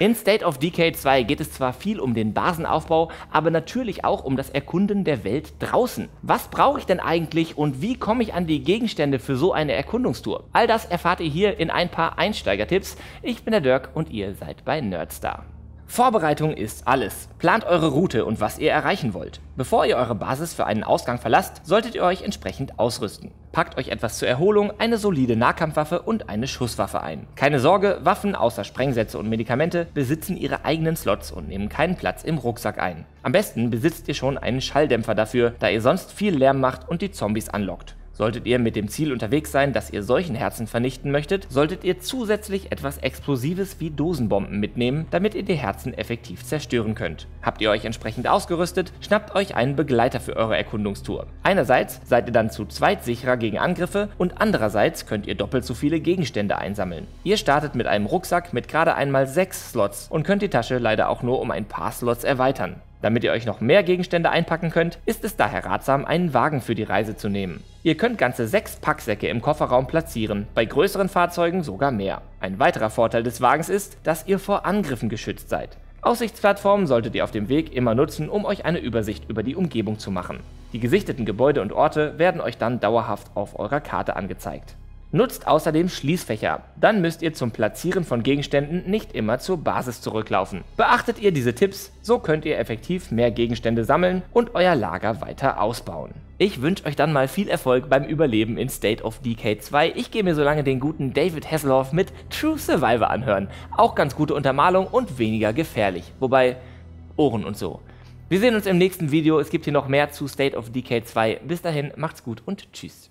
In State of Decay 2 geht es zwar viel um den Basenaufbau, aber natürlich auch um das Erkunden der Welt draußen. Was brauche ich denn eigentlich und wie komme ich an die Gegenstände für so eine Erkundungstour? All das erfahrt ihr hier in ein paar Einsteigertipps. Ich bin der Dirk und ihr seid bei Nerdstar. Vorbereitung ist alles. Plant eure Route und was ihr erreichen wollt. Bevor ihr eure Basis für einen Ausgang verlasst, solltet ihr euch entsprechend ausrüsten. Packt euch etwas zur Erholung, eine solide Nahkampfwaffe und eine Schusswaffe ein. Keine Sorge, Waffen außer Sprengsätze und Medikamente besitzen ihre eigenen Slots und nehmen keinen Platz im Rucksack ein. Am besten besitzt ihr schon einen Schalldämpfer dafür, da ihr sonst viel Lärm macht und die Zombies anlockt. Solltet ihr mit dem Ziel unterwegs sein, dass ihr Seuchenherzen vernichten möchtet, solltet ihr zusätzlich etwas Explosives wie Dosenbomben mitnehmen, damit ihr die Herzen effektiv zerstören könnt. Habt ihr euch entsprechend ausgerüstet, schnappt euch einen Begleiter für eure Erkundungstour. Einerseits seid ihr dann zu zweit sicherer gegen Angriffe und andererseits könnt ihr doppelt so viele Gegenstände einsammeln. Ihr startet mit einem Rucksack mit gerade einmal 6 Slots und könnt die Tasche leider auch nur um ein paar Slots erweitern. Damit ihr euch noch mehr Gegenstände einpacken könnt, ist es daher ratsam, einen Wagen für die Reise zu nehmen. Ihr könnt ganze 6 Packsäcke im Kofferraum platzieren, bei größeren Fahrzeugen sogar mehr. Ein weiterer Vorteil des Wagens ist, dass ihr vor Angriffen geschützt seid. Aussichtsplattformen solltet ihr auf dem Weg immer nutzen, um euch eine Übersicht über die Umgebung zu machen. Die gesichteten Gebäude und Orte werden euch dann dauerhaft auf eurer Karte angezeigt. Nutzt außerdem Schließfächer, dann müsst ihr zum Platzieren von Gegenständen nicht immer zur Basis zurücklaufen. Beachtet ihr diese Tipps, so könnt ihr effektiv mehr Gegenstände sammeln und euer Lager weiter ausbauen. Ich wünsche euch dann mal viel Erfolg beim Überleben in State of Decay 2. Ich gehe mir solange den guten David Hasselhoff mit True Survivor anhören. Auch ganz gute Untermalung und weniger gefährlich, wobei Ohren und so. Wir sehen uns im nächsten Video, es gibt hier noch mehr zu State of Decay 2. Bis dahin, macht's gut und tschüss.